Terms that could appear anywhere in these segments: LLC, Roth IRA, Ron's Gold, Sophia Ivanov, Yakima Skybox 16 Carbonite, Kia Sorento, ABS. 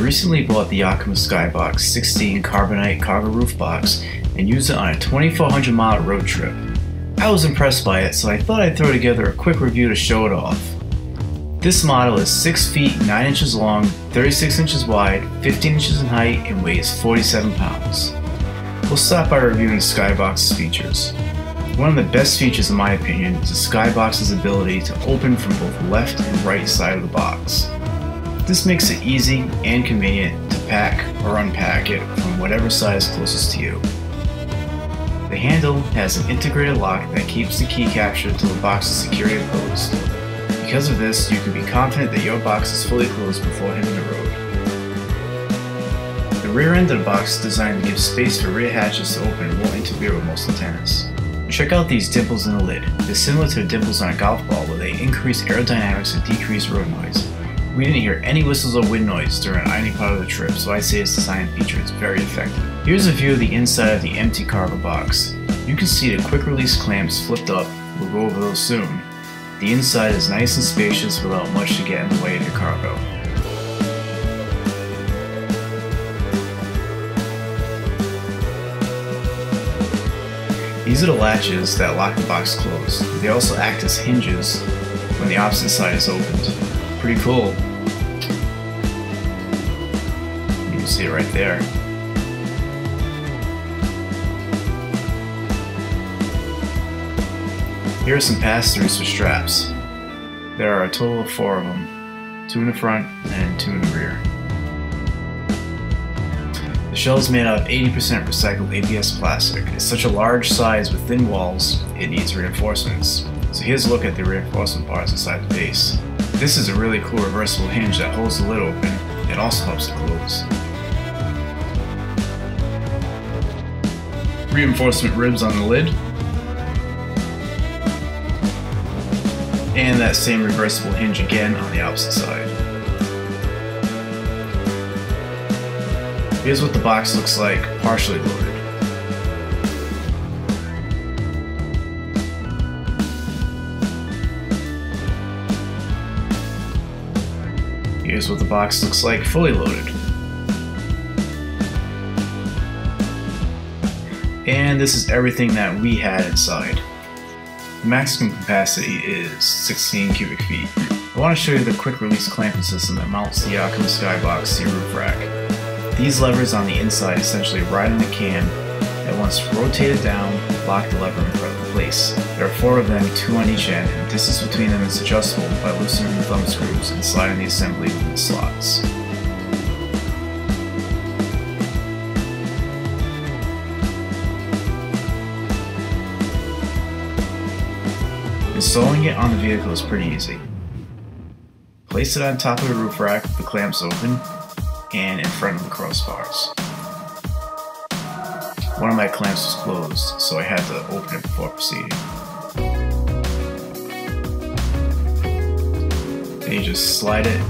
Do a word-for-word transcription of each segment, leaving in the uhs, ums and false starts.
recently bought the Yakima Skybox sixteen Carbonite cargo roof box and used it on a twenty-four hundred mile road trip. I was impressed by it, so I thought I'd throw together a quick review to show it off. This model is six feet nine inches long, thirty-six inches wide, fifteen inches in height, and weighs forty-seven pounds. We'll start by reviewing the Skybox's features. One of the best features in my opinion is the Skybox's ability to open from both left and right side of the box. This makes it easy and convenient to pack or unpack it from whatever side is closest to you. The handle has an integrated lock that keeps the key captured until the box is securely closed. Because of this, you can be confident that your box is fully closed before hitting the road. The rear end of the box is designed to give space for rear hatches to open and won't interfere with most antennas. Check out these dimples in the lid. They're similar to the dimples on a golf ball, where they increase aerodynamics and decrease road noise. We didn't hear any whistles or wind noise during any part of the trip, so I say its design feature is very effective. Here's a view of the inside of the empty cargo box. You can see the quick release clamps flipped up. We'll go over those soon. The inside is nice and spacious without much to get in the way of your cargo. These are the latches that lock the box closed. They also act as hinges when the opposite side is opened. Pretty cool. You can see it right there. Here are some pass-throughs for straps. There are a total of four of them, two in the front and two in the rear. The shell is made out of eighty percent recycled A B S plastic. It's such a large size with thin walls, it needs reinforcements. So here's a look at the reinforcement bars inside the base. This is a really cool reversible hinge that holds the lid open and also helps it close. Reinforcement ribs on the lid. And that same reversible hinge again on the opposite side. Here's what the box looks like partially loaded. Here's what the box looks like fully loaded. And this is everything that we had inside. The maximum capacity is sixteen cubic feet. I want to show you the quick release clamping system that mounts the Yakima Skybox to your roof rack. These levers on the inside essentially ride in the can that once rotated down, lock the lever in place. There are four of them, two on each end, and the distance between them is adjustable by loosening the thumb screws and sliding the assembly into the slots. Installing it on the vehicle is pretty easy. Place it on top of the roof rack with the clamps open and in front of the crossbars. One of my clamps was closed, so I had to open it before proceeding. Then you just slide it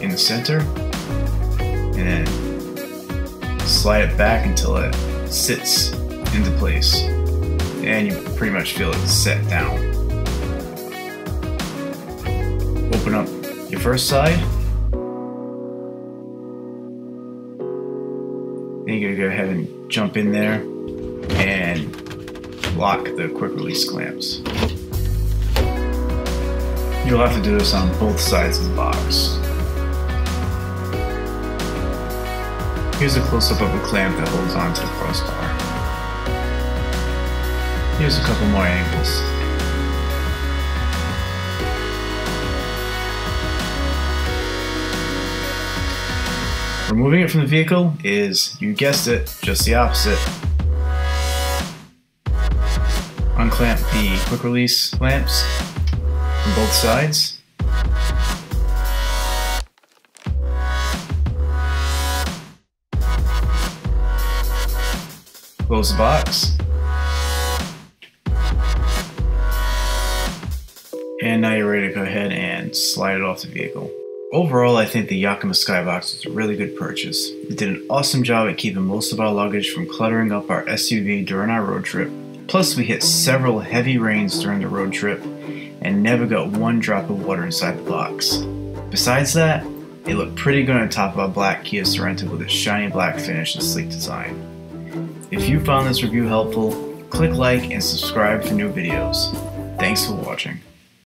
in the center, and then slide it back until it sits into place. And you pretty much feel it set down. Open up your first side. Then you're gonna go ahead and jump in there and lock the quick release clamps. You'll have to do this on both sides of the box. Here's a close-up of a clamp that holds onto the crossbar. Here's a couple more angles. Removing it from the vehicle is, you guessed it, just the opposite. Unclamp the quick release clamps from both sides. Close the box. And now you're ready to go ahead and slide it off the vehicle. Overall, I think the Yakima Skybox was a really good purchase. It did an awesome job at keeping most of our luggage from cluttering up our S U V during our road trip. Plus, we hit several heavy rains during the road trip and never got one drop of water inside the box. Besides that, It looked pretty good on top of a black Kia Sorento with a shiny black finish and sleek design. If you found this review helpful, click like and subscribe for new videos. Thanks for watching.